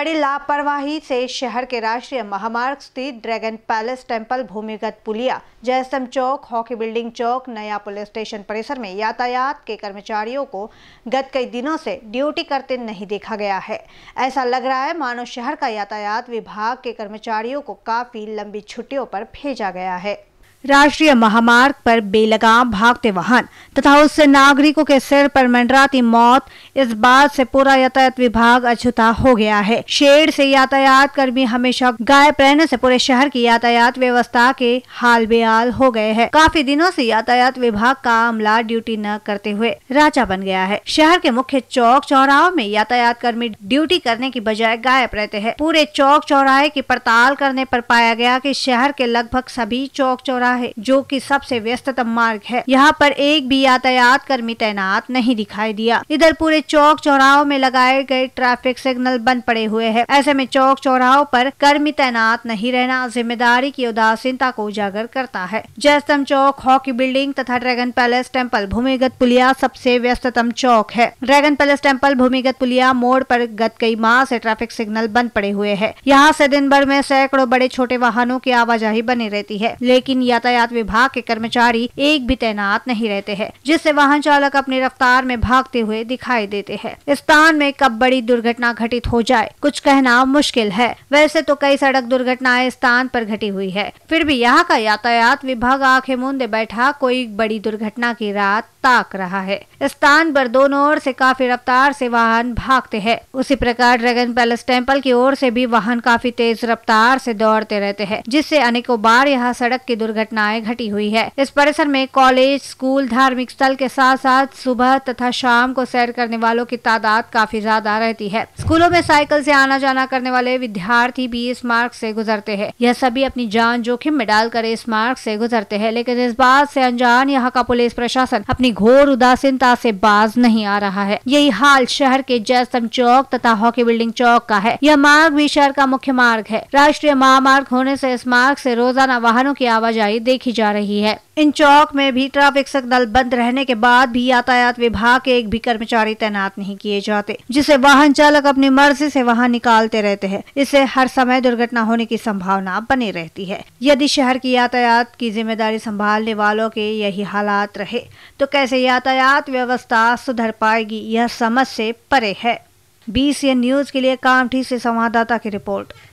बड़ी लापरवाही से शहर के राष्ट्रीय महामार्ग स्थित ड्रैगन पैलेस टेंपल, भूमिगत पुलिया, जयस्तंभ चौक, हॉकी बिल्डिंग चौक, नया पुलिस स्टेशन परिसर में यातायात के कर्मचारियों को गत कई दिनों से ड्यूटी करते नहीं देखा गया है। ऐसा लग रहा है मानो शहर का यातायात विभाग के कर्मचारियों को काफी लंबी छुट्टियों पर भेजा गया है। राष्ट्रीय महामार्ग पर बेलगाम भागते वाहन तथा उससे नागरिकों के सिर पर मंडराती मौत, इस बात से पूरा यातायात विभाग अछूता हो गया है। शेड से यातायात कर्मी हमेशा गायब रहने से पूरे शहर की यातायात व्यवस्था के हाल बेहाल हो गए हैं। काफी दिनों से यातायात विभाग का अमला ड्यूटी न करते हुए राजा बन गया है। शहर के मुख्य चौक चौराहों में यातायात कर्मी ड्यूटी करने की बजाय गायब रहते हैं। पूरे चौक चौराहे की पड़ताल करने पर पाया गया कि शहर के लगभग सभी चौक चौराहे है, जो कि सबसे व्यस्ततम मार्ग है, यहाँ पर एक भी यातायात कर्मी तैनात नहीं दिखाई दिया। इधर पूरे चौक चौराहों में लगाए गए ट्रैफिक सिग्नल बंद पड़े हुए हैं। ऐसे में चौक चौराहों पर कर्मी तैनात नहीं रहना जिम्मेदारी की उदासीनता को उजागर करता है। जयस्तंभ चौक, हॉकी बिल्डिंग तथा ड्रैगन पैलेस टेम्पल, भूमिगत पुलिया सबसे व्यस्ततम चौक है। ड्रैगन पैलेस टेम्पल, भूमिगत पुलिया मोड़ पर गत कई माह से ट्रैफिक सिग्नल बंद पड़े हुए है। यहाँ से दिन भर में सैकड़ों बड़े छोटे वाहनों की आवाजाही बनी रहती है, लेकिन यातायात विभाग के कर्मचारी एक भी तैनात नहीं रहते हैं, जिससे वाहन चालक अपनी रफ्तार में भागते हुए दिखाई देते हैं। इस स्थान में कब बड़ी दुर्घटना घटित हो जाए कुछ कहना मुश्किल है। वैसे तो कई सड़क दुर्घटनाएं इस स्थान पर घटी हुई है, फिर भी यहाँ का यातायात विभाग आंखें मूंदे बैठा कोई बड़ी दुर्घटना की रात ताक रहा है। इस स्थान पर दोनों ओर से काफी रफ्तार से वाहन भागते हैं। उसी प्रकार ड्रैगन पैलेस टेम्पल की ओर से भी वाहन काफी तेज रफ्तार से दौड़ते रहते हैं, जिससे अनेकों बार यहाँ सड़क की दुर्घटनाएं घटी हुई है। इस परिसर में कॉलेज, स्कूल, धार्मिक स्थल के साथ साथ सुबह तथा शाम को सैर करने वालों की तादाद काफी ज्यादा रहती है। स्कूलों में साइकिल से आना जाना करने वाले विद्यार्थी भी इस मार्ग से गुजरते हैं। यह सभी अपनी जान जोखिम में डालकर इस मार्ग से गुजरते हैं, लेकिन इस बात से अनजान यहाँ का पुलिस प्रशासन अपनी घोर उदासीनता से बाज नहीं आ रहा है। यही हाल शहर के जयस्तंभ चौक तथा हॉकी बिल्डिंग चौक का है। यह मार्ग भी शहर का मुख्य मार्ग है। राष्ट्रीय महामार्ग होने से इस मार्ग से रोजाना वाहनों की आवाजाही देखी जा रही है। इन चौक में भी ट्रैफिक सिग्नल बंद रहने के बाद भी यातायात विभाग के एक भी कर्मचारी तैनात नहीं किए जाते, जिसे वाहन चालक अपनी मर्जी से वाहन निकालते रहते हैं। इससे हर समय दुर्घटना होने की संभावना बनी रहती है। यदि शहर की यातायात की जिम्मेदारी संभालने वालों के यही हालात रहे तो कैसे यातायात व्यवस्था सुधर पाएगी, यह समझ से परे है। INBCN न्यूज के लिए कामठी से संवाददाता की रिपोर्ट।